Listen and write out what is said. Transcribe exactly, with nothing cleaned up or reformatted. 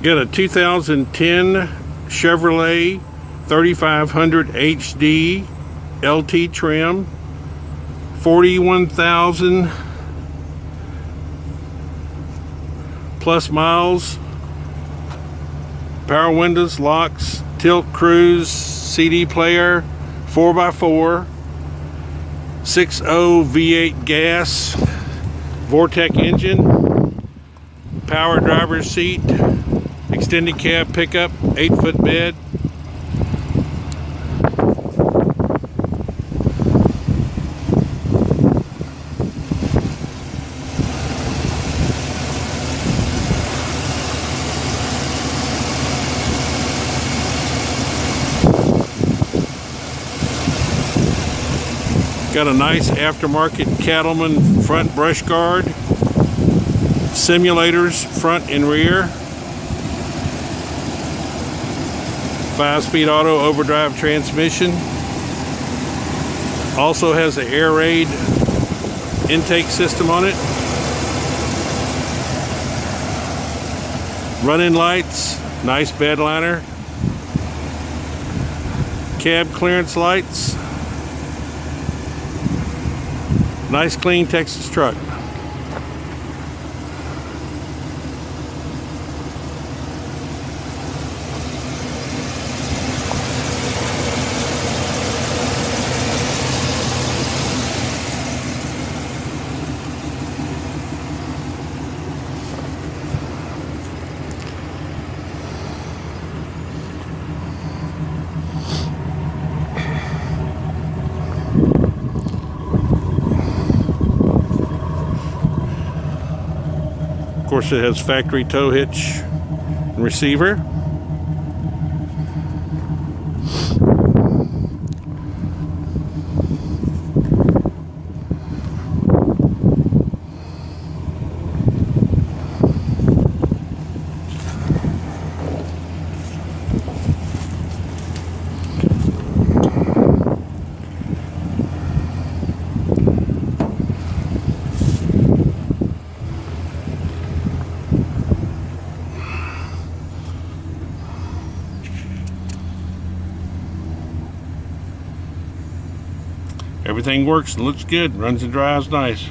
Got a two thousand ten Chevrolet thirty-five hundred H D L T trim, forty-one thousand plus miles, power windows, locks, tilt cruise, C D player, four by four, six point oh V eight gas, Vortec engine, power driver's seat, extended cab pickup, eight foot bed. Got a nice aftermarket Cattleman front brush guard, simulators front and rear, five speed auto overdrive transmission. Also has the Air Raid intake system on it. Running lights, nice bed liner, cab clearance lights. Nice clean Texas truck. Of course, it has factory tow hitch and receiver. Everything works and looks good, runs and drives nice.